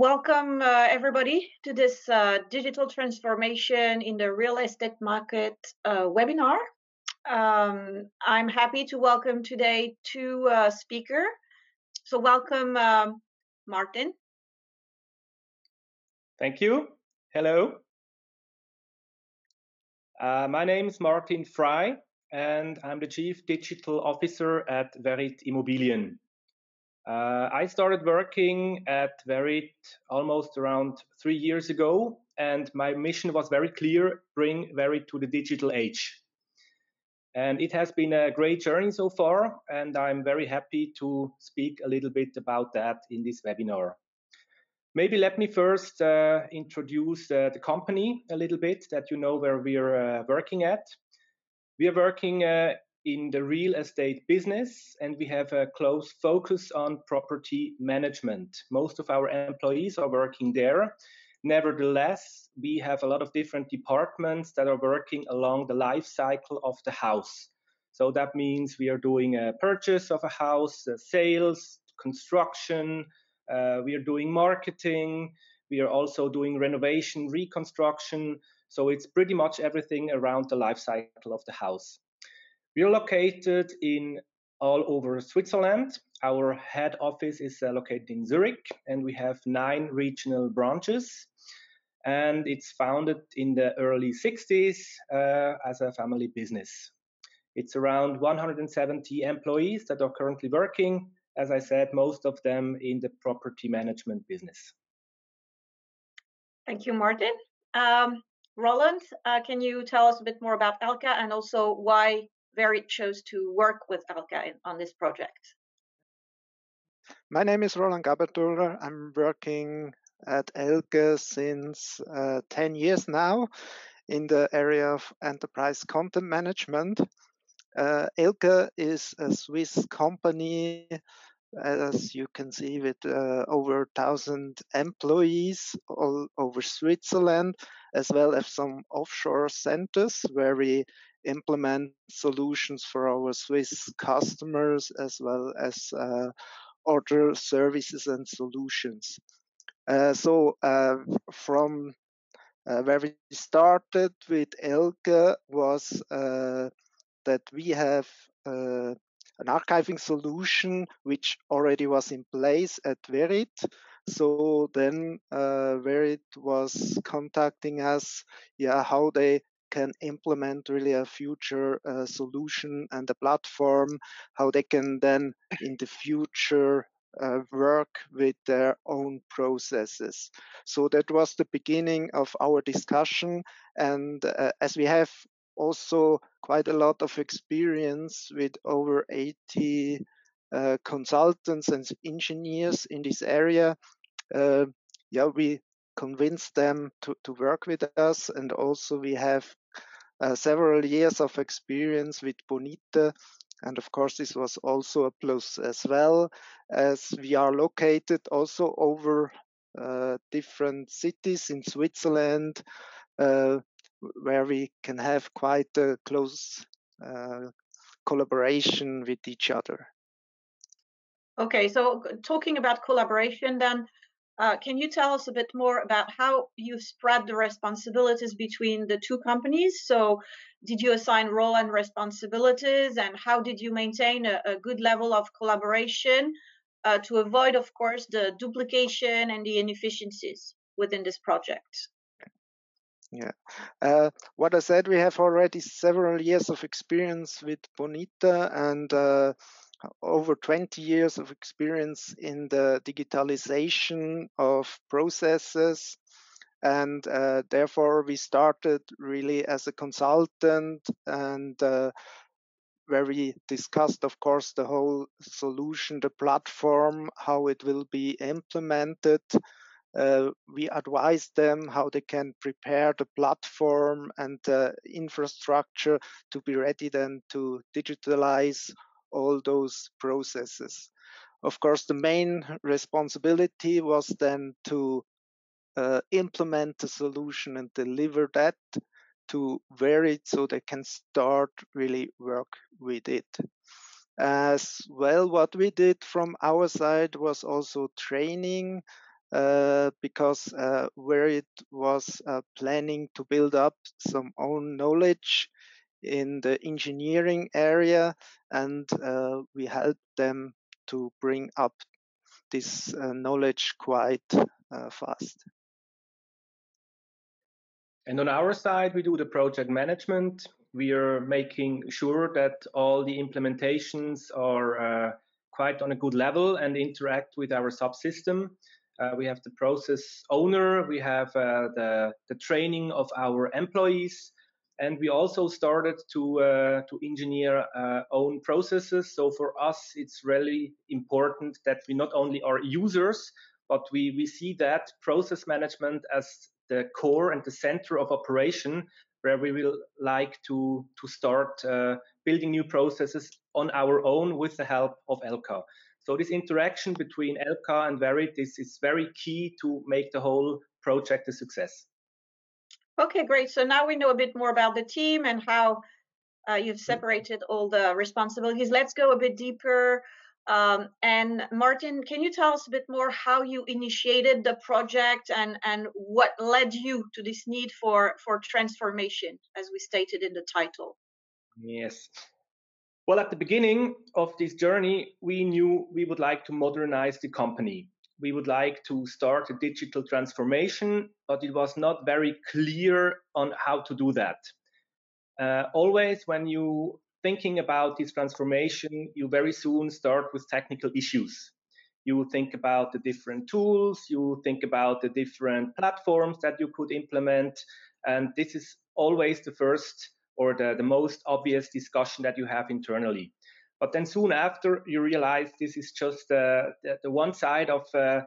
Welcome everybody to this digital transformation in the real estate market webinar. I'm happy to welcome today two speakers. So welcome Martin. Thank you. Hello. My name is Martin Frei and I'm the Chief Digital Officer at Verit Immobilien. I started working at Verit almost around 3 years ago, and my mission was very clear: bring Verit to the digital age. And it has been a great journey so far, and I'm very happy to speak a little bit about that in this webinar. Maybe let me first introduce the company a little bit, that you know where we're working at. We are working in the real estate business, and we have a close focus on property management. Most of our employees are working there. Nevertheless, we have a lot of different departments that are working along the life cycle of the house. So that means we are doing a purchase of a house, sales, construction, we are doing marketing, we are also doing renovation, reconstruction. So it's pretty much everything around the life cycle of the house. We are located in all over Switzerland. Our head office is located in Zurich, and we have 9 regional branches. And it's founded in the early 60s as a family business. It's around 170 employees that are currently working, as I said, most of them in the property management business. Thank you, Martin. Roland, can you tell us a bit more about ELCA and also why Verit chose to work with ELCA on this project? My name is Roland Gabathuler. I'm working at ELCA since 10 years now in the area of enterprise content management. ELCA is a Swiss company, as you can see, with over 1,000 employees all over Switzerland, as well as some offshore centers where we implement solutions for our Swiss customers, as well as other services and solutions. From where we started with ELCA was that we have an archiving solution which already was in place at Verit. So then Verit was contacting us, how they can implement really a future solution and a platform, how they can then in the future work with their own processes. So that was the beginning of our discussion. And as we have also quite a lot of experience with over 80 consultants and engineers in this area, we convinced them to work with us. And also we have several years of experience with Bonita, and of course this was also a plus, as well as we are located also over different cities in Switzerland, where we can have quite a close collaboration with each other. Okay, so talking about collaboration then, can you tell us a bit more about how you spread the responsibilities between the two companies? So did you assign role and responsibilities, and how did you maintain a good level of collaboration to avoid, of course, the duplication and the inefficiencies within this project? Yeah, what I said, we have already several years of experience with Bonita and over 20 years of experience in the digitalization of processes. And therefore, we started really as a consultant, and where we discussed, of course, the whole solution, the platform, how it will be implemented. We advise them how they can prepare the platform and infrastructure to be ready then to digitalize all those processes. Of course, the main responsibility was then to implement the solution and deliver that to Verit so they can start really work with it. As well, what we did from our side was also training because Verit was planning to build up some own knowledge in the engineering area, and we helped them to bring up this knowledge quite fast. And on our side, we do the project management. We are making sure that all the implementations are quite on a good level and interact with our subsystem. We have the process owner, we have the training of our employees, and we also started to engineer own processes. So for us, it's really important that we not only are users, but we see that process management as the core and the center of operation, where we will like to start building new processes on our own with the help of ELCA. So this interaction between ELCA and Verit is very key to make the whole project a success. Okay, great. So now we know a bit more about the team and how you've separated all the responsibilities. Let's go a bit deeper. And Martin, can you tell us a bit more how you initiated the project and what led you to this need for transformation, as we stated in the title? Yes. Well, at the beginning of this journey, we knew we would like to modernize the company. We would like to start a digital transformation, but it was not very clear on how to do that. Always when you thinking about this transformation, you very soon start with technical issues. You think about the different tools, you think about the different platforms that you could implement, and this is always the first or the most obvious discussion that you have internally. But then soon after, you realize this is just the one side of the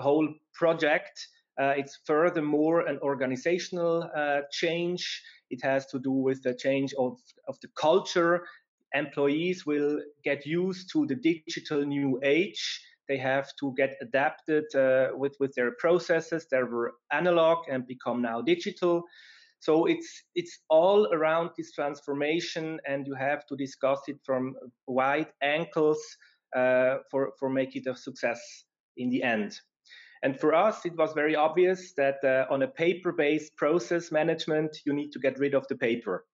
whole project. It's furthermore an organizational change. It has to do with the change of the culture. Employees will get used to the digital new age. They have to get adapted with their processes that were analog and become now digital. So it's all around this transformation, and you have to discuss it from wide angles for make it a success in the end. And for us, it was very obvious that on a paper-based process management, you need to get rid of the paper.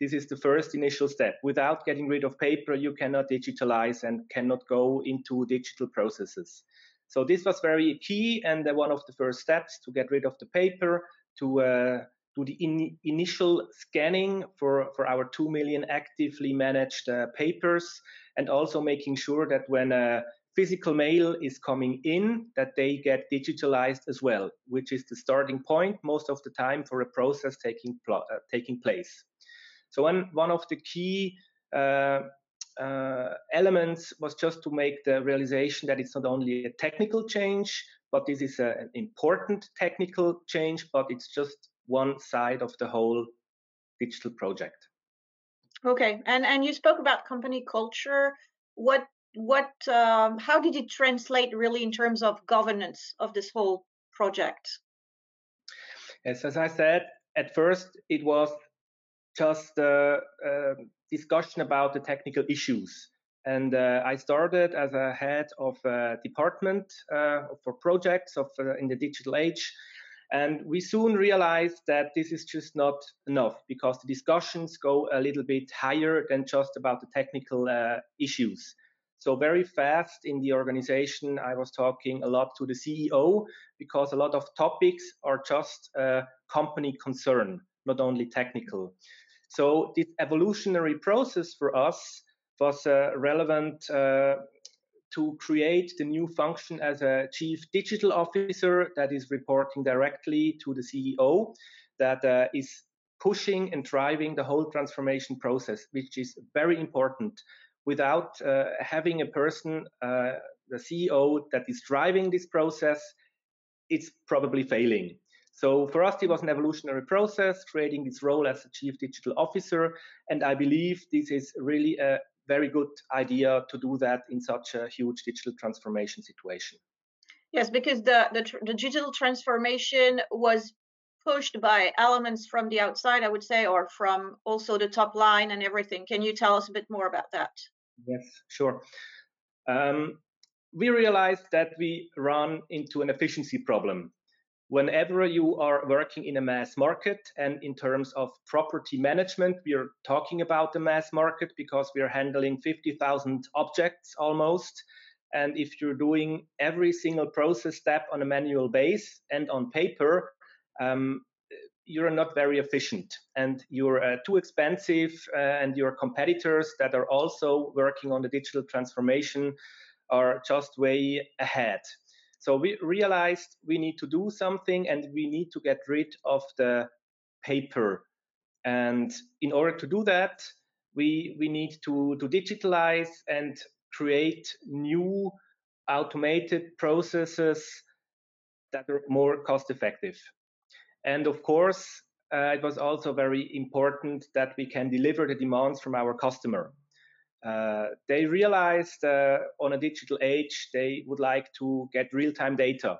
This is the first initial step. Without getting rid of paper, you cannot digitalize and cannot go into digital processes. So this was very key and one of the first steps, to get rid of the paper, to do the initial scanning for our 2 million actively managed papers, and also making sure that when physical mail is coming in, that they get digitalized as well, which is the starting point most of the time for a process taking place. So one of the key elements was just to make the realization that it's not only a technical change, but this is an important technical change, but it's just one side of the whole digital project. Okay, and you spoke about company culture. How did it translate really in terms of governance of this whole project? Yes, as I said, at first it was just a discussion about the technical issues. And I started as a head of a department for projects in the digital age. And we soon realized that this is just not enough, because the discussions go a little bit higher than just about the technical issues. So very fast in the organization, I was talking a lot to the CEO, because a lot of topics are just a company concern, not only technical. So this evolutionary process for us was relevant to create the new function as a Chief Digital Officer that is reporting directly to the CEO, that is pushing and driving the whole transformation process, which is very important. Without having a person, the CEO, that is driving this process, it's probably failing. So for us, it was an evolutionary process, creating this role as a Chief Digital Officer. And I believe this is really a very good idea to do that in such a huge digital transformation situation. Yes, because the digital transformation was pushed by elements from the outside, I would say, or from also the top line and everything. Can you tell us a bit more about that? Yes, sure. we realized that we run into an efficiency problem. Whenever you are working in a mass market, and in terms of property management, we are talking about the mass market because we are handling 50,000 objects almost. And if you're doing every single process step on a manual base and on paper, you're not very efficient, and you're too expensive, and your competitors that are also working on the digital transformation are just way ahead. So we realized we need to do something, and we need to get rid of the paper. And in order to do that, we need to digitalize and create new automated processes that are more cost effective. And of course, it was also very important that we can deliver the demands from our customer. They realized on a digital age, they would like to get real-time data.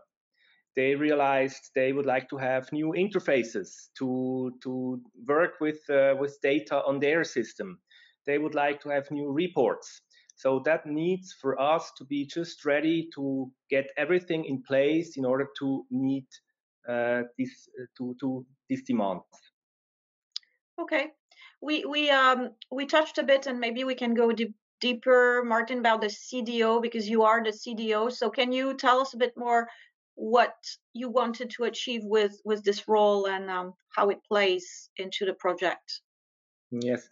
They realized they would like to have new interfaces to work with data on their system. They would like to have new reports. So that needs for us to be just ready to get everything in place in order to meet these demands. Okay. We touched a bit, and maybe we can go deeper, Martin, about the CDO, because you are the CDO. So can you tell us a bit more what you wanted to achieve with this role, and how it plays into the project? Yes.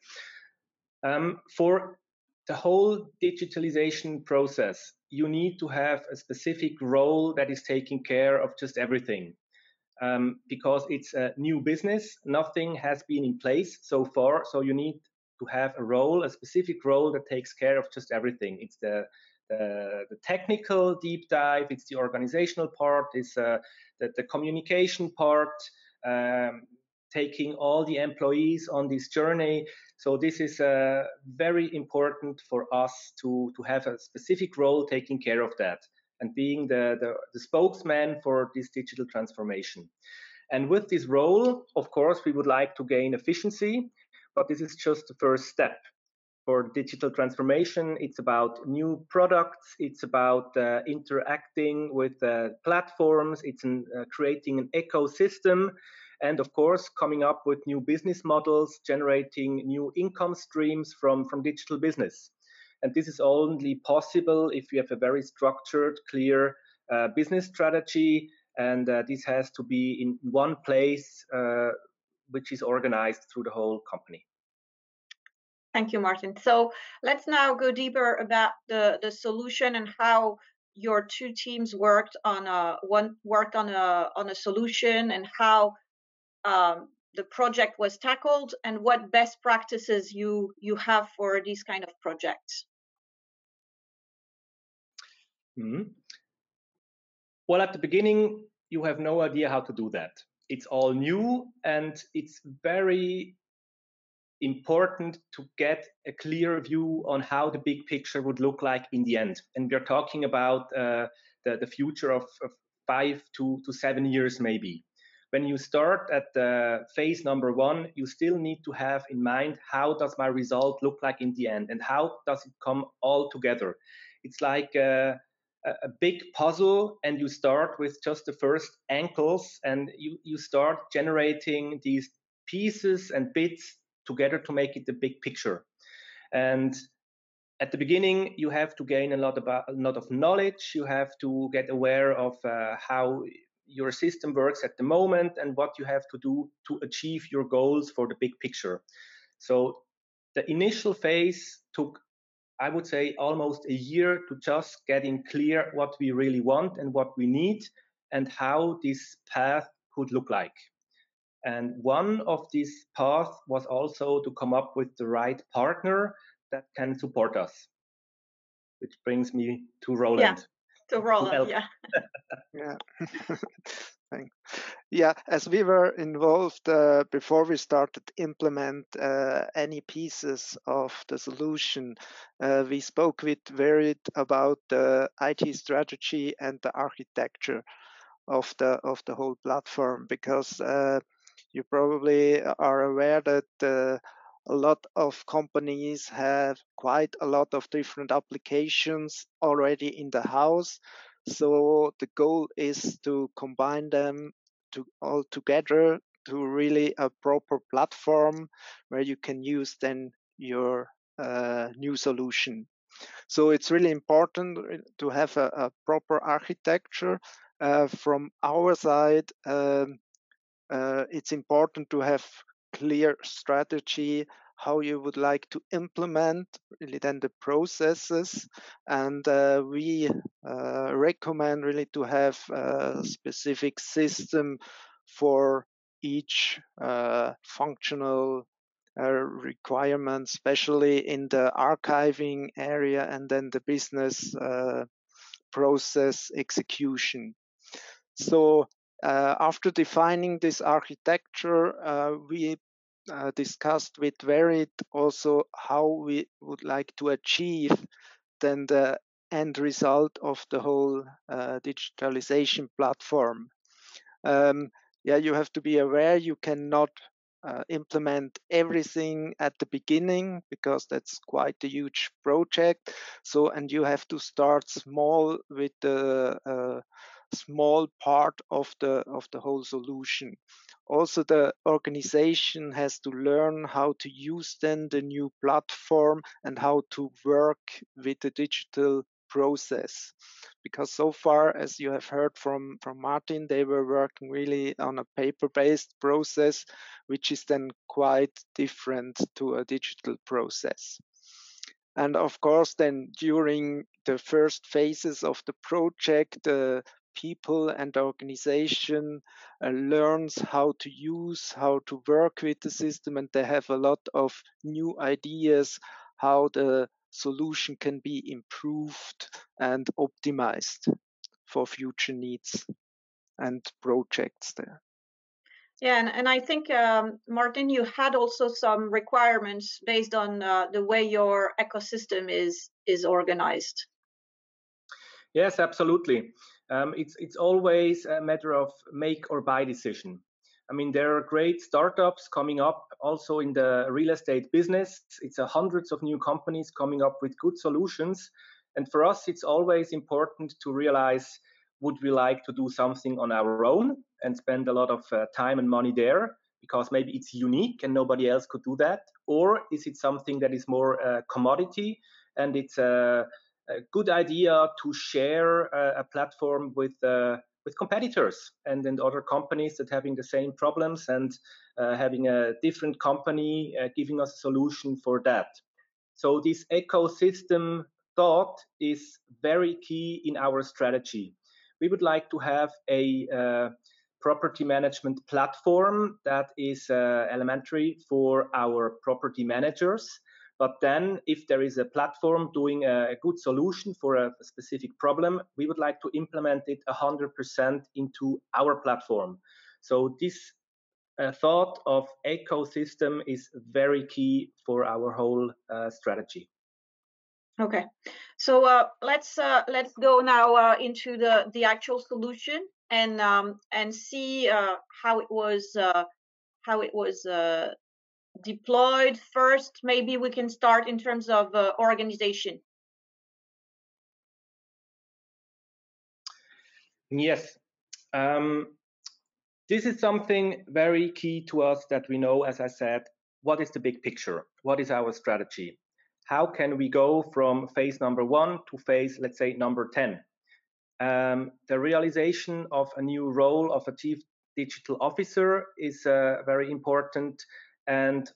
For the whole digitalization process, you need to have a specific role that is taking care of just everything. Because it's a new business, nothing has been in place so far, so you need to have a role, a specific role that takes care of just everything. It's the technical deep dive, it's the organizational part, it's the communication part, taking all the employees on this journey. So this is very important for us to have a specific role taking care of that, and being the spokesman for this digital transformation. And with this role, of course, we would like to gain efficiency, but this is just the first step. For digital transformation, it's about new products, it's about interacting with platforms, it's creating an ecosystem, and of course, coming up with new business models, generating new income streams from digital business. And this is only possible if you have a very structured, clear business strategy. And this has to be in one place, which is organized through the whole company. Thank you, Martin. So let's now go deeper about the solution and how your two teams worked on a solution, and how the project was tackled, and what best practices you have for these kind of projects. Mm-hmm. Well, at the beginning, you have no idea how to do that. It's all new, and it's very important to get a clear view on how the big picture would look like in the end. And we're talking about the future of 5 to 7 years, maybe. When you start at phase number one, you still need to have in mind, how does my result look like in the end, and how does it come all together? It's like a big puzzle, and you start with just the first ankles, and you start generating these pieces and bits together to make it the big picture. And at the beginning, you have to gain a lot of knowledge. You have to get aware of how your system works at the moment, and what you have to do to achieve your goals for the big picture. So the initial phase took, I would say, almost a year to just getting clear what we really want and what we need, and how this path could look like. And one of these paths was also to come up with the right partner that can support us, which brings me to Roland. Yeah. To Roland, yeah. Yeah. Thanks. Yeah, as we were involved before we started to implement any pieces of the solution, we spoke with Verit about the IT strategy and the architecture of the whole platform, because you probably are aware that a lot of companies have quite a lot of different applications already in the house. So the goal is to combine them all together to really a proper platform where you can use then your new solution. So it's really important to have a proper architecture. From our side, it's important to have clear strategy, how you would like to implement really then the processes, and we recommend really to have a specific system for each functional requirement, especially in the archiving area and then the business process execution. So after defining this architecture, we discussed with Verit also how we would like to achieve then the end result of the whole digitalization platform. You have to be aware you cannot implement everything at the beginning because that's quite a huge project. So, and you have to start small with the small part of the whole solution. Also, the organization has to learn how to use then the new platform and how to work with the digital process, because so far, as you have heard from Martin, they were working really on a paper-based process, which is then quite different to a digital process. And of course, then during the first phases of the project, people and organization learns how to use, how to work with the system, and they have a lot of new ideas how the solution can be improved and optimized for future needs and projects there. Yeah, and I think, Martin, you had also some requirements based on the way your ecosystem is organized. Yes, absolutely. It's always a matter of make or buy decision. I mean, there are great startups coming up also in the real estate business. It's hundreds of new companies coming up with good solutions. And for us, it's always important to realize, would we like to do something on our own and spend a lot of time and money there because maybe it's unique and nobody else could do that? Or is it something that is more commodity and it's a good idea to share a platform with competitors and other companies that having the same problems and having a different company giving us a solution for that. So this ecosystem thought is very key in our strategy. We would like to have a property management platform that is elementary for our property managers. But then if there is a platform doing a good solution for a specific problem, we would like to implement it 100% into our platform. So this thought of ecosystem is very key for our whole strategy. Okay, so let's go now into the actual solution and see how it was deployed. First, maybe we can start in terms of organization. Yes, this is something very key to us that we know, as I said, what is the big picture? What is our strategy? How can we go from phase number 1 to phase, let's say, number 10? The realization of a new role of a Chief Digital Officer is very important. And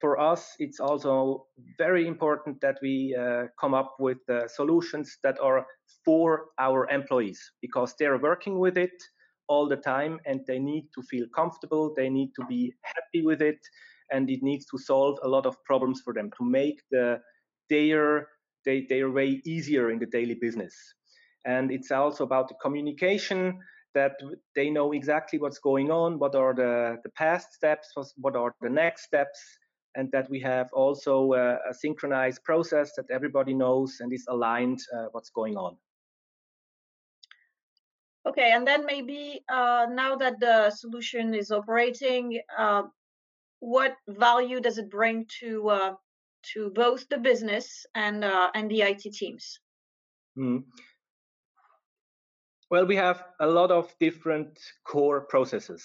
for us, it's also very important that we come up with solutions that are for our employees, because they're working with it all the time and they need to feel comfortable, they need to be happy with it, and it needs to solve a lot of problems for them to make their way easier in the daily business. And it's also about the communication, that they know exactly what's going on, what are the past steps, what are the next steps, and that we have also a synchronized process that everybody knows and is aligned what's going on. Okay, and then maybe now that the solution is operating, what value does it bring to both the business and the IT teams? Mm. Well, we have a lot of different core processes.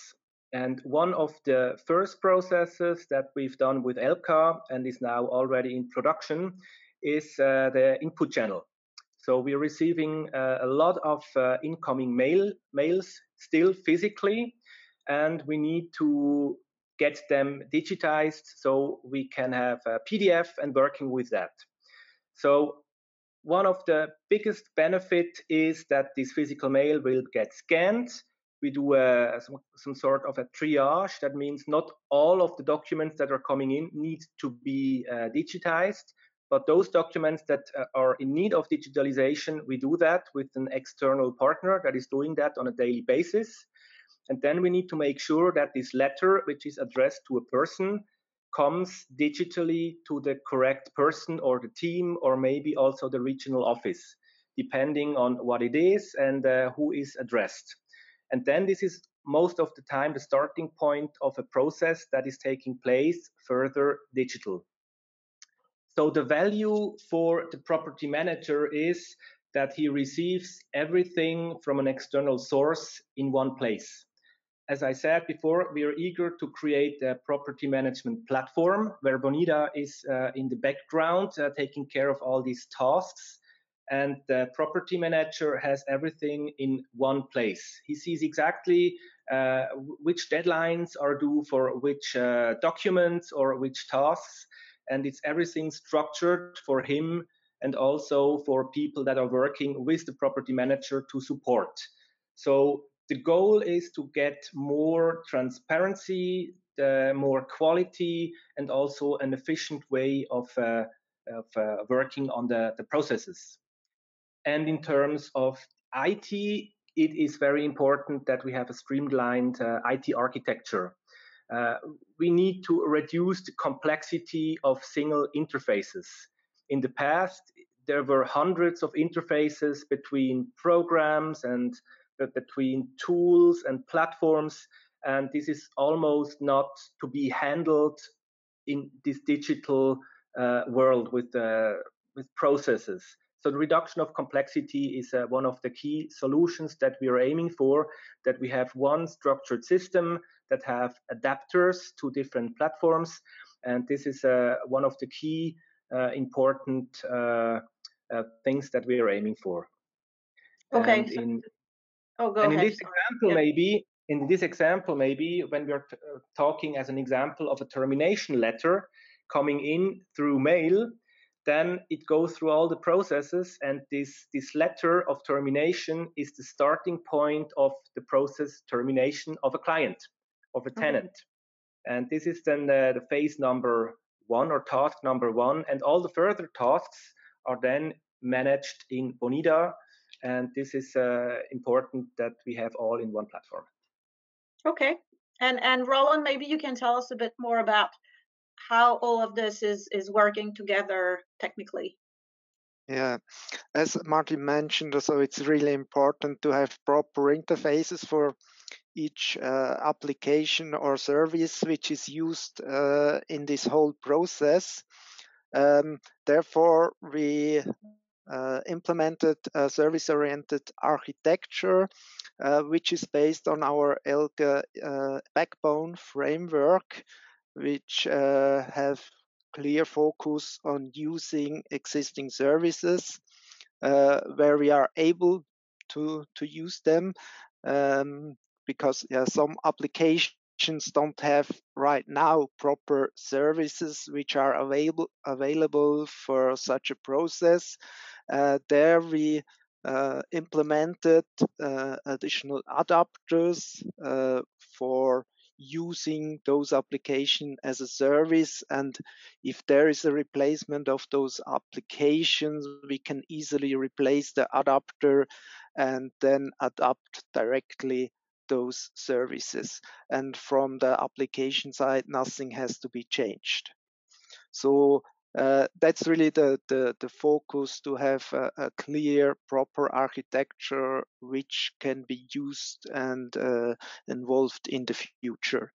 And one of the first processes that we've done with ELCA and is now already in production is the input channel. So we're receiving a lot of incoming mails still physically, and we need to get them digitized so we can have a PDF and working with that. So one of the biggest benefits is that this physical mail will get scanned. We do some sort of a triage. That means not all of the documents that are coming in need to be digitized, but those documents that are in need of digitalization, we do that with an external partner that is doing that on a daily basis. And then we need to make sure that this letter, which is addressed to a person, comes digitally to the correct person or the team or maybe also the regional office, depending on what it is and who is addressed. And then this is most of the time the starting point of a process that is taking place further digital. So the value for the property manager is that he receives everything from an external source in one place. As I said before, we are eager to create a property management platform where Bonita is in the background taking care of all these tasks. And the property manager has everything in one place. He sees exactly which deadlines are due for which documents or which tasks. And it's everything structured for him and also for people that are working with the property manager to support. So the goal is to get more transparency, more quality, and also an efficient way of working on the processes. And in terms of IT, it is very important that we have a streamlined IT architecture. We need to reduce the complexity of single interfaces. In the past, there were hundreds of interfaces between programs and between tools and platforms, and this is almost not to be handled in this digital world with processes. So the reduction of complexity is one of the key solutions that we are aiming for, that we have one structured system that have adapters to different platforms. And this is one of the key important things that we are aiming for. Okay. And in this example, maybe when we are talking as an example of a termination letter coming in through mail, then it goes through all the processes, and this letter of termination is the starting point of the process termination of a client, of a tenant. Mm-hmm. And this is then the phase number one or task number one, and all the further tasks are then managed in Bonita, and this is important that we have all in one platform. Okay, and Roland, maybe you can tell us a bit more about how all of this is working together technically. Yeah, as Martin mentioned, so it's really important to have proper interfaces for each application or service which is used in this whole process. Therefore, we implemented a service-oriented architecture, which is based on our ELCA backbone framework, which have clear focus on using existing services where we are able to use them, because some applications don't have right now proper services which are available for such a process. There we implemented additional adapters for using those applications as a service, and if there is a replacement of those applications, we can easily replace the adapter and then adapt directly those services, and from the application side nothing has to be changed. So that's really the focus, to have a clear, proper architecture which can be used and involved in the future.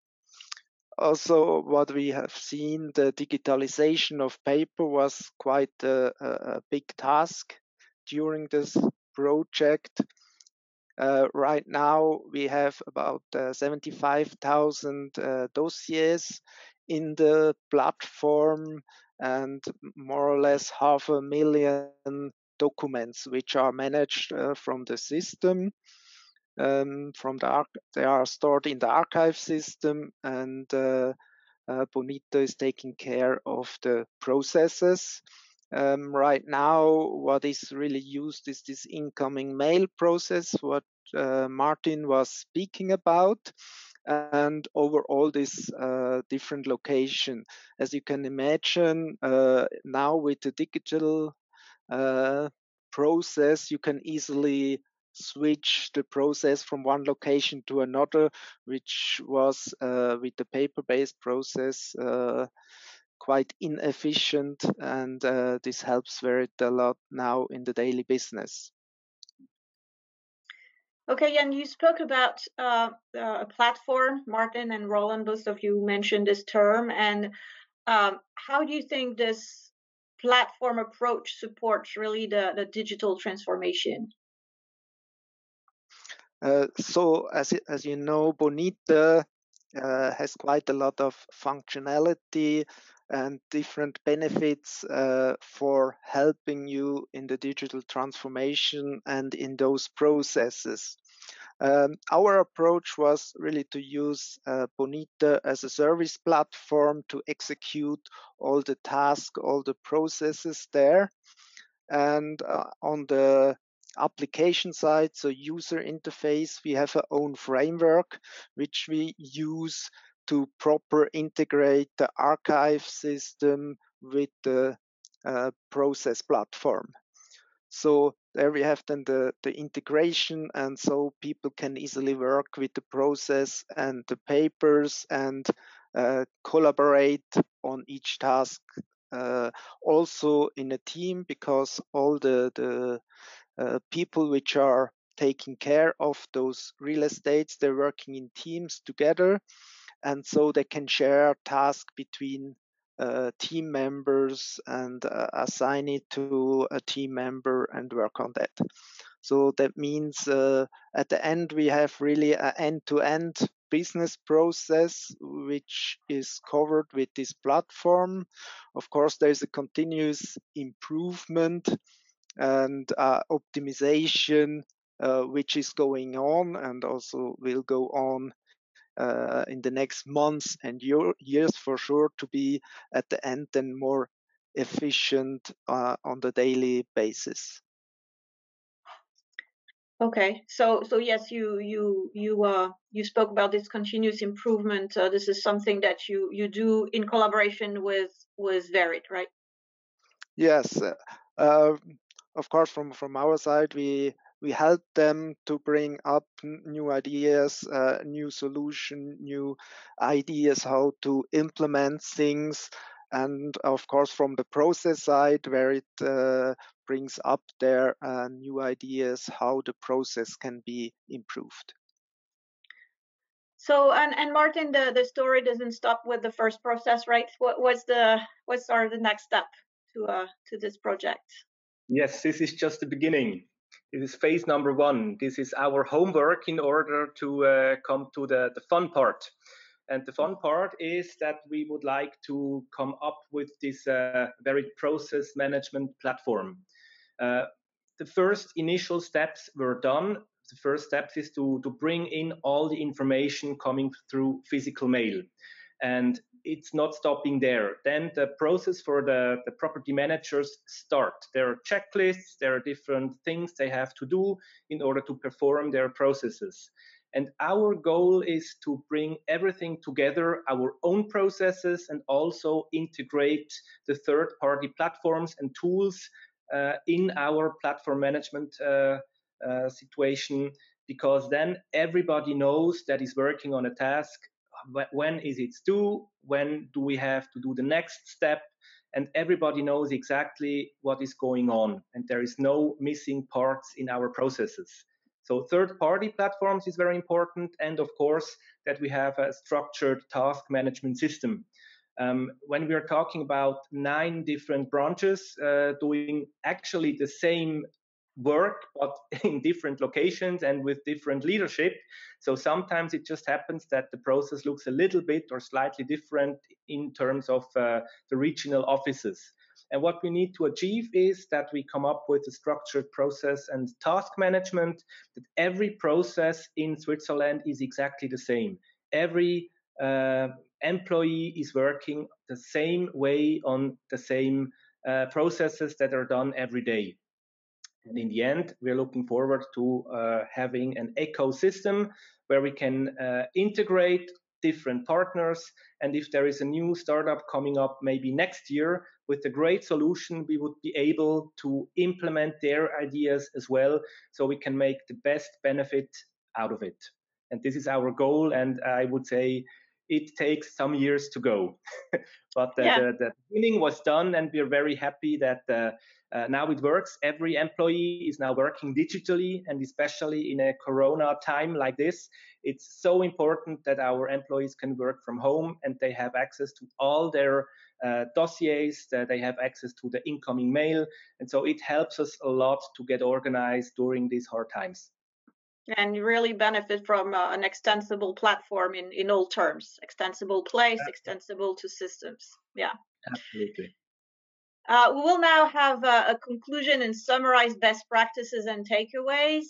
Also, what we have seen, the digitalization of paper was quite a big task during this project. Right now, we have about 75,000 dossiers in the platform and more or less 500,000 documents which are managed from the system. They are stored in the archive system, and Bonita is taking care of the processes. Right now, what is really used is this incoming mail process, what Martin was speaking about, and overall this different location. As you can imagine, now with the digital process, you can easily switch the process from one location to another, which was with the paper-based process quite inefficient, and this helps Verit a lot now in the daily business. Okay, and you spoke about a platform. Martin and Roland, both of you mentioned this term, and how do you think this platform approach supports really the digital transformation? So, as you know, Bonita has quite a lot of functionality and different benefits for helping you in the digital transformation and in those processes. Our approach was really to use Bonita as a service platform to execute all the tasks, all the processes there. And on the application side, so user interface, we have our own framework which we use to proper integrate the archive system with the process platform. So there we have then the integration, and so people can easily work with the process and the papers and collaborate on each task, also in a team, because all the people which are taking care of those real estates, they're working in teams together, and so they can share tasks between team members and assign it to a team member and work on that. So that means at the end we have really an end-to-end business process which is covered with this platform. Of course, there is a continuous improvement and optimization which is going on and also will go on in the next months and years for sure, to be at the end then more efficient on the daily basis. Okay, so yes, you spoke about this continuous improvement. This is something that you do in collaboration with Verit, right? Yes. Of course, from our side, we help them to bring up new ideas, new solution, new ideas how to implement things, and of course from the process side, where it brings up their new ideas how the process can be improved. So, and Martin, the story doesn't stop with the first process, right? What's sort of the next step to this project? Yes, this is just the beginning. This is phase number one. This is our homework in order to come to the fun part. And the fun part is that we would like to come up with this very process management platform. The first initial steps were done. The first step is to bring in all the information coming through physical mail. And it's not stopping there. Then the process for the property managers start. There are checklists, there are different things they have to do in order to perform their processes. And our goal is to bring everything together, our own processes, and also integrate the third-party platforms and tools in our platform management situation, because then everybody knows that is working on a task. When is it due? When do we have to do the next step? And everybody knows exactly what is going on, and there is no missing parts in our processes. So third-party platforms is very important, and of course that we have a structured task management system. When we are talking about 9 different branches doing actually the same work but in different locations and with different leadership, so sometimes it just happens that the process looks a little bit or slightly different in terms of the regional offices. And what we need to achieve is that we come up with a structured process and task management, that every process in Switzerland is exactly the same. Every employee is working the same way on the same processes that are done every day. And in the end, we're looking forward to having an ecosystem where we can integrate different partners. And if there is a new startup coming up maybe next year with a great solution, we would be able to implement their ideas as well, so we can make the best benefit out of it. And this is our goal. And I would say it takes some years to go. But the beginning was done, and we're very happy that now it works. Every employee is now working digitally, and especially in a corona time like this, it's so important that our employees can work from home and they have access to all their dossiers, that they have access to the incoming mail. And so it helps us a lot to get organized during these hard times. And you really benefit from an extensible platform in all terms, extensible place, extensible to systems. Yeah, absolutely. We will now have a conclusion and summarize best practices and takeaways.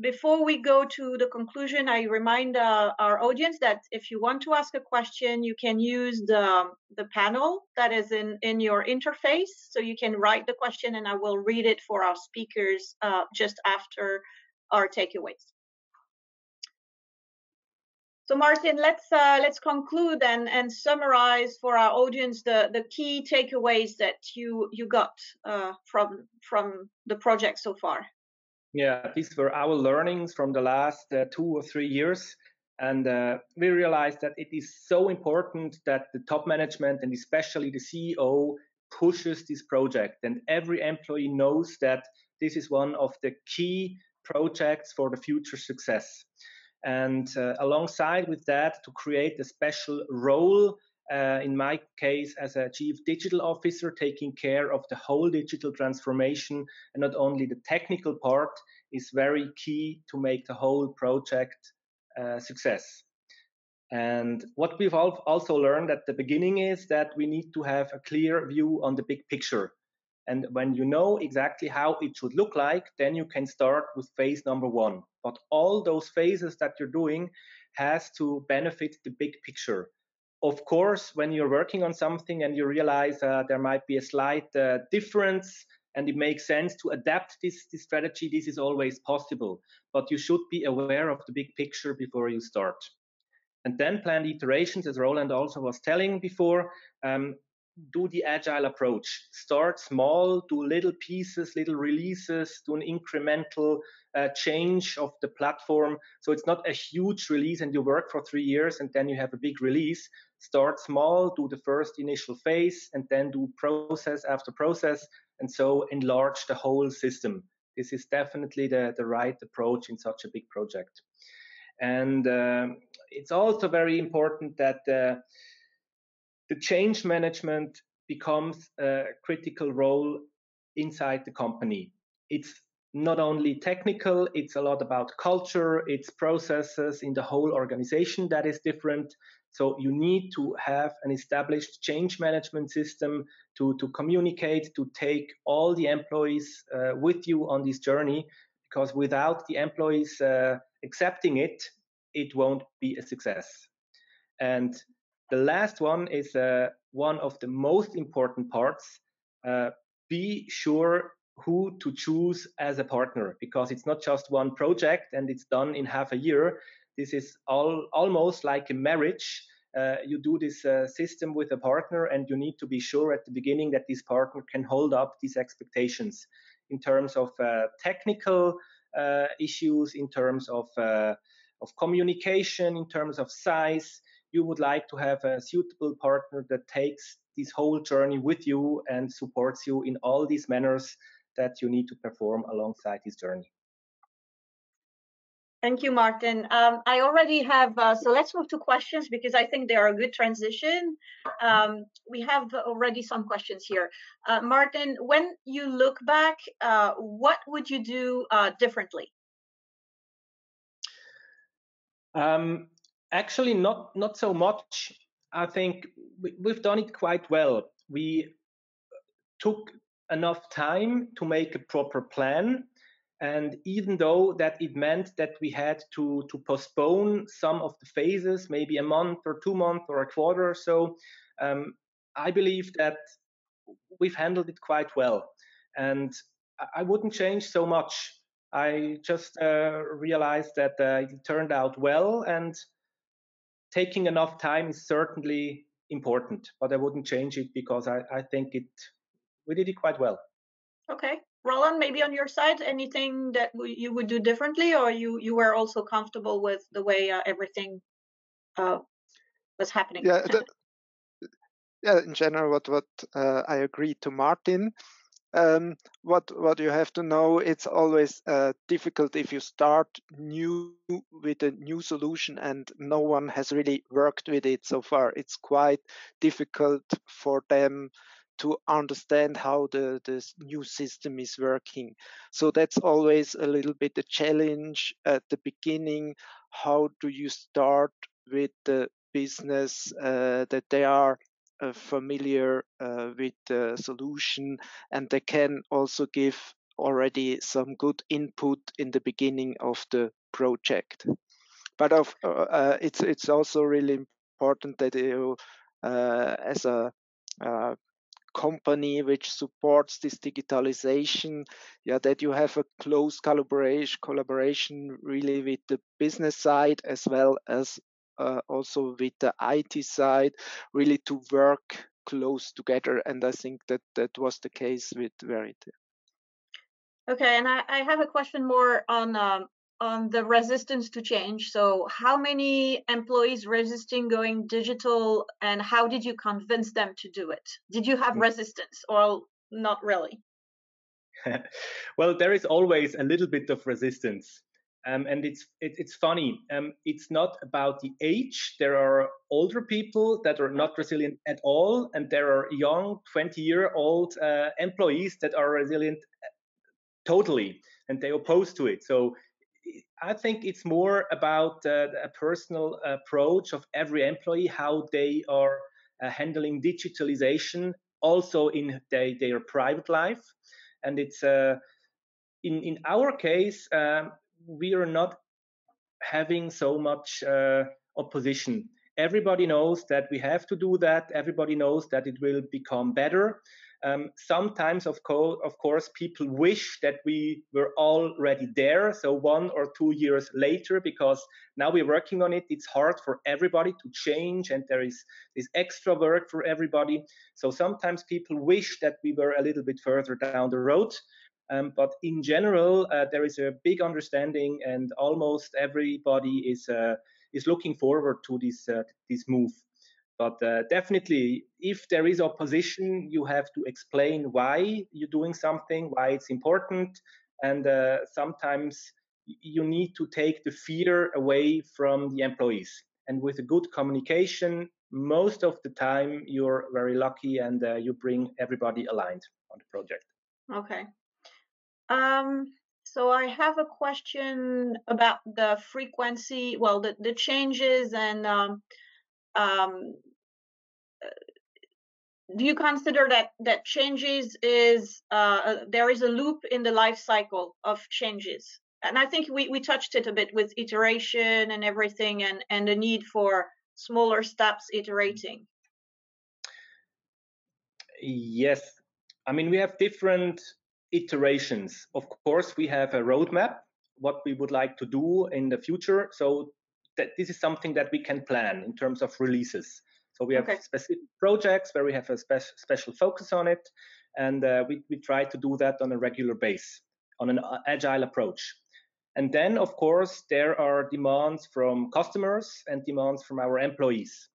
Before we go to the conclusion, I remind our audience that if you want to ask a question, you can use the panel that is in your interface. So you can write the question and I will read it for our speakers just after our takeaways. So Martin, let's conclude and summarize for our audience the key takeaways that you got from the project so far. Yeah, these were our learnings from the last 2 or 3 years. And we realized that it is so important that the top management and especially the CEO pushes this project, and every employee knows that this is one of the key projects for the future success. And alongside with that, to create a special role, in my case as a Chief Digital Officer, taking care of the whole digital transformation and not only the technical part, is very key to make the whole project a success. And what we've also learned at the beginning is that we need to have a clear view on the big picture. And when you know exactly how it should look like, then you can start with phase number 1. But all those phases that you're doing has to benefit the big picture. Of course, when you're working on something and you realize there might be a slight difference and it makes sense to adapt this strategy, this is always possible. But you should be aware of the big picture before you start. And then planned iterations, as Roland also was telling before, do the agile approach. Start small, do little pieces, little releases, do an incremental change of the platform. So it's not a huge release and you work for 3 years and then you have a big release. Start small, do the first initial phase, and then do process after process, and so enlarge the whole system. This is definitely the right approach in such a big project. And it's also very important that the change management becomes a critical role inside the company. It's not only technical, it's a lot about culture, it's processes in the whole organization that is different. So you need to have an established change management system to communicate, to take all the employees with you on this journey, because without the employees accepting it, it won't be a success. And the last one is one of the most important parts. Be sure who to choose as a partner, because it's not just one project and it's done in half a year. This is almost like a marriage. You do this system with a partner, and you need to be sure at the beginning that this partner can hold up these expectations in terms of technical issues, in terms of communication, in terms of size. You would like to have a suitable partner that takes this whole journey with you and supports you in all these manners that you need to perform alongside this journey. Thank you, Martin. I already have, so let's move to questions because I think they are a good transition. We have already some questions here. Martin, when you look back, what would you do differently? Actually, not so much. I think we've done it quite well. We took enough time to make a proper plan. And even though that it meant that we had to postpone some of the phases, maybe a month or 2 months or a quarter or so, I believe that we've handled it quite well. And I wouldn't change so much. I just realized that it turned out well, and taking enough time is certainly important, but I wouldn't change it because I think we did it quite well. Okay. Roland, maybe on your side, anything that you would do differently, or you were also comfortable with the way everything was happening? Yeah, yeah. In general, what I agree to Martin. What you have to know, it's always difficult if you start new with a new solution and no one has really worked with it so far. It's quite difficult for them to understand how this new system is working. So that's always a little bit a challenge at the beginning. How do you start with the business that they are familiar with the solution, and they can also give already some good input in the beginning of the project. But it's also really important that you, as a company which supports this digitalization, that you have a close collaboration really with the business side as well as also with the IT side, really to work close together. And I think that was the case with Verit. Okay, and I have a question more on the resistance to change. So how many employees resisting going digital, and how did you convince them to do it? Did you have resistance or not really? Well, there is always a little bit of resistance. And it's funny. It's not about the age. There are older people that are not resilient at all, and there are young 20-year-old employees that are resilient totally, and they oppose to it. So I think it's more about a personal approach of every employee, how they are handling digitalization, also in their private life. And it's in our case, we are not having so much opposition. Everybody knows that we have to do that. Everybody knows that it will become better. Sometimes, of course, people wish that we were already there. So 1 or 2 years later, because now we're working on it, it's hard for everybody to change, and there is this extra work for everybody. So sometimes people wish that we were a little bit further down the road. But in general, there is a big understanding, and almost everybody is looking forward to this move. But definitely, if there is opposition, you have to explain why you're doing something, why it's important, and sometimes you need to take the fear away from the employees. And with a good communication, most of the time you're very lucky, and you bring everybody aligned on the project. Okay. So I have a question about the frequency, well, the changes, and do you consider that changes is, there is a loop in the life cycle of changes? And I think we touched it a bit with iteration and everything, and the need for smaller steps iterating. Yes. I mean, we have different iterations. Of course, we have a roadmap, what we would like to do in the future. So that this is something that we can plan in terms of releases. So we have specific projects where we have a special focus on it. And we try to do that on a regular basis, on an agile approach. And then, of course, there are demands from customers and demands from our employees.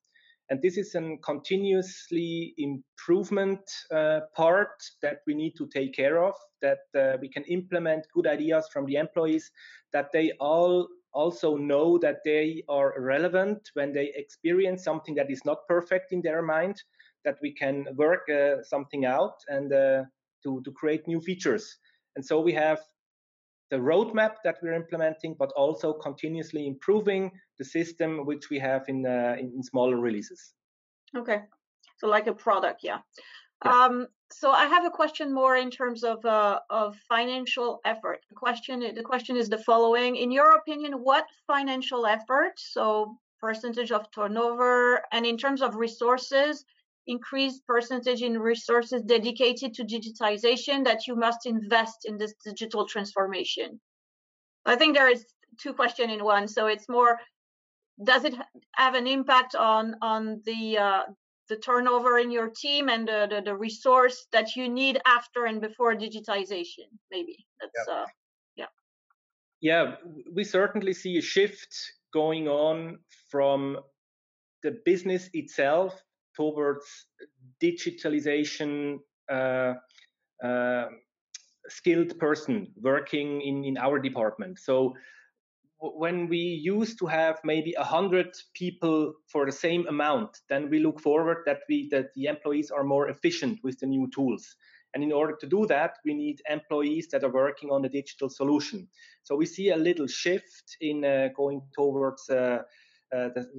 And this is a continuously improvement part that we need to take care of, that we can implement good ideas from the employees, that they all also know that they are relevant when they experience something that is not perfect in their mind, that we can work something out and to create new features. And so we have the roadmap that we're implementing, but also continuously improving the system which we have in smaller releases. Okay, so like a product, yeah. So I have a question more in terms of financial effort. The question is the following: in your opinion, what financial effort, so percentage of turnover, and in terms of resources, increased percentage in resources dedicated to digitization that you must invest in this digital transformation? I think there is two questions in one. So it's more, does it have an impact on the turnover in your team and the resource that you need after and before digitization? Maybe that's yeah, we certainly see a shift going on from the business itself towards digitalization, skilled person working in our department. So when we used to have maybe 100 people for the same amount, then we look forward that the employees are more efficient with the new tools. And in order to do that, we need employees that are working on the digital solution. So we see a little shift in going towards the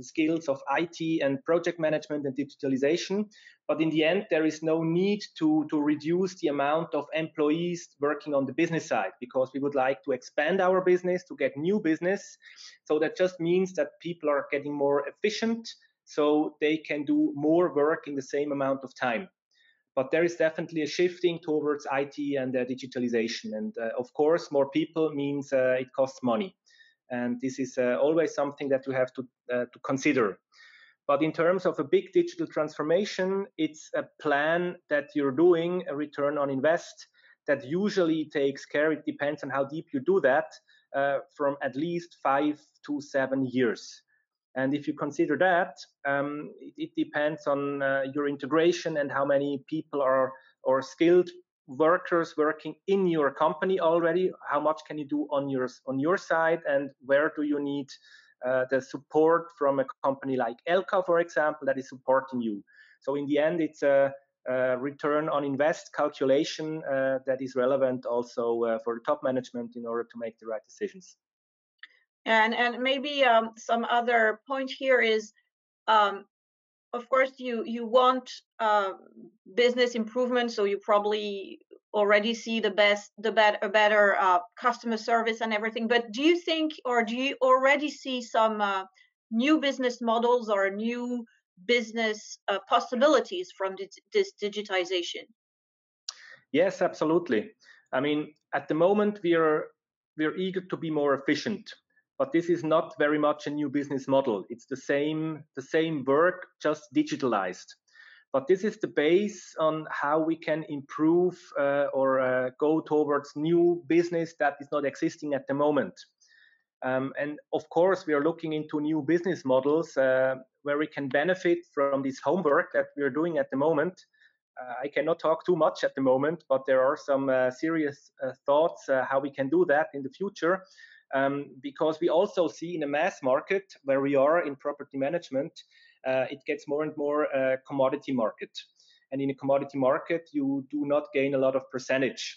skills of IT and project management and digitalization. But in the end, there is no need to reduce the amount of employees working on the business side, because we would like to expand our business, to get new business. So that just means that people are getting more efficient, so they can do more work in the same amount of time. But there is definitely a shifting towards IT and digitalization. And of course, more people means it costs money. And this is always something that you have to consider. But in terms of a big digital transformation, it's a plan that you're doing, a return on invest, that usually takes care, it depends on how deep you do that, from at least 5 to 7 years. And if you consider that, it depends on your integration and how many people are or skilled workers working in your company already, how much can you do on your side, and where do you need the support from a company like ELCA, for example, that is supporting you. So in the end, it's a return on invest calculation that is relevant also for the top management in order to make the right decisions. And maybe some other point here is, of course, you want business improvement, so you probably already see a better customer service and everything. But do you think, or do you already see some new business models or new business possibilities from this digitization? Yes, absolutely. I mean, at the moment we're eager to be more efficient. But this is not very much a new business model. It's the same work, just digitalized. But this is the base on how we can improve or go towards new business that is not existing at the moment. And of course, we are looking into new business models where we can benefit from this homework that we are doing at the moment. I cannot talk too much at the moment, but there are some serious thoughts how we can do that in the future. Because we also see in the mass market where we are in property management, it gets more and more a commodity market. And in a commodity market, you do not gain a lot of percentage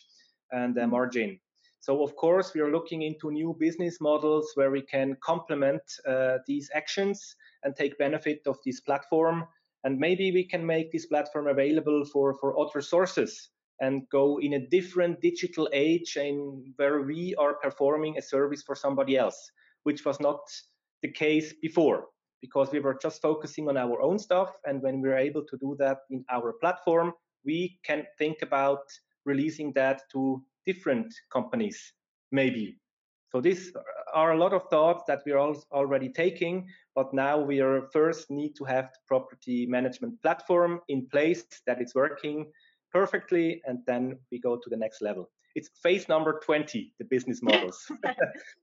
and margin. So, of course, we are looking into new business models where we can complement these actions and take benefit of this platform. And maybe we can make this platform available for other sources, and go in a different digital age in where we are performing a service for somebody else, which was not the case before, because we were just focusing on our own stuff. And when we're able to do that in our platform, we can think about releasing that to different companies, maybe. So these are a lot of thoughts that we're already taking, but now we first need to have the property management platform in place that it's working, perfectly, and then we go to the next level. It's phase number 20, the business models.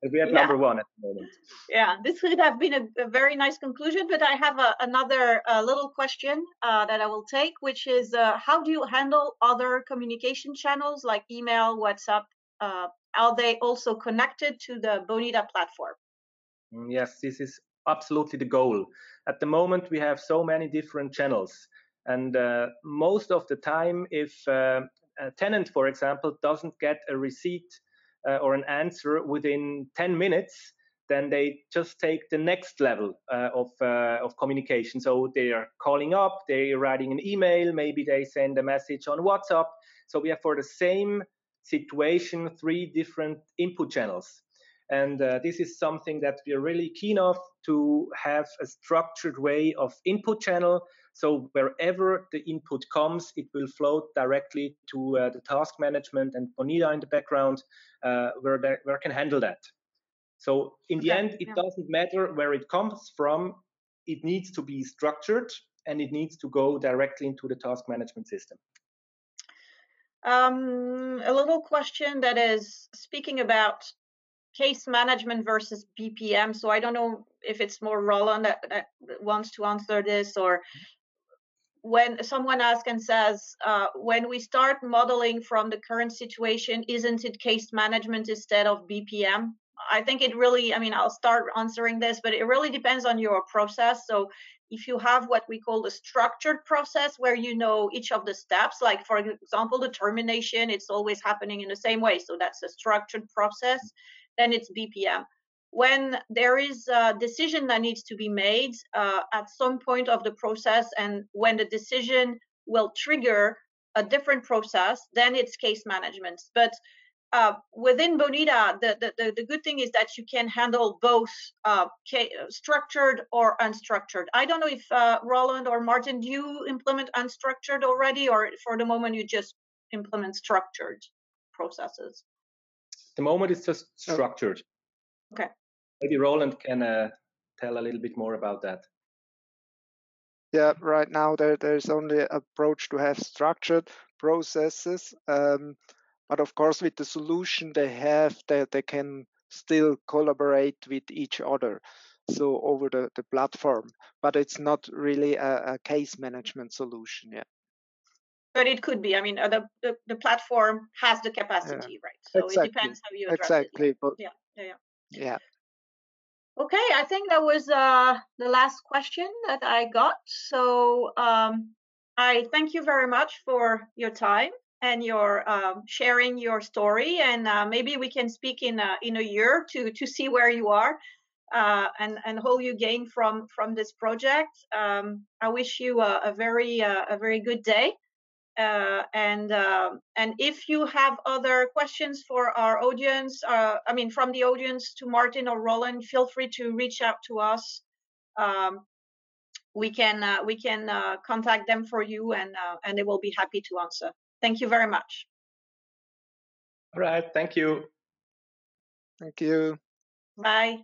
And we have number one at the moment. Yeah, this would have been a very nice conclusion, but I have another little question that I will take, which is how do you handle other communication channels like email, WhatsApp? Are they also connected to the Bonita platform? Yes, this is absolutely the goal. At the moment, we have so many different channels. And most of the time, if a tenant, for example, doesn't get a receipt or an answer within 10 minutes, then they just take the next level of communication. So they are calling up, they are writing an email, maybe they send a message on WhatsApp. So we have for the same situation 3 different input channels. And this is something that we are really keen of, to have a structured way of input channel. So wherever the input comes, it will flow directly to the task management and Bonita in the background, where can handle that. So in the end, it doesn't matter where it comes from. It needs to be structured and it needs to go directly into the task management system. A little question that is speaking about case management versus BPM. So I don't know if it's more Roland that wants to answer this, or when someone asks and says, when we start modeling from the current situation, isn't it case management instead of BPM? I think it really, I mean, I'll start answering this, but it really depends on your process. So if you have what we call the structured process, where you know each of the steps, like for example, the termination, it's always happening in the same way. So that's a structured process. Then it's BPM. When there is a decision that needs to be made at some point of the process, and when the decision will trigger a different process, then it's case management. But within Bonita, the good thing is that you can handle both structured or unstructured. I don't know if Roland or Martin, do you implement unstructured already, or for the moment you just implement structured processes? The moment it's just structured. Okay. Maybe Roland can tell a little bit more about that. Yeah, right now there's only an approach to have structured processes. But of course, with the solution they have, they can still collaborate with each other. So over the platform, but it's not really a case management solution yet. But it could be. I mean, the platform has the capacity, right? So exactly. It depends how you address it. But yeah. Okay, I think that was the last question that I got. So I thank you very much for your time and your sharing your story. And maybe we can speak in a year to see where you are and how you gain from this project. I wish you a very good day. And if you have other questions for our audience, I mean, from the audience to Martin or Roland, feel free to reach out to us. We can contact them for you, and they will be happy to answer. Thank you very much. All right. Thank you. Thank you. Bye.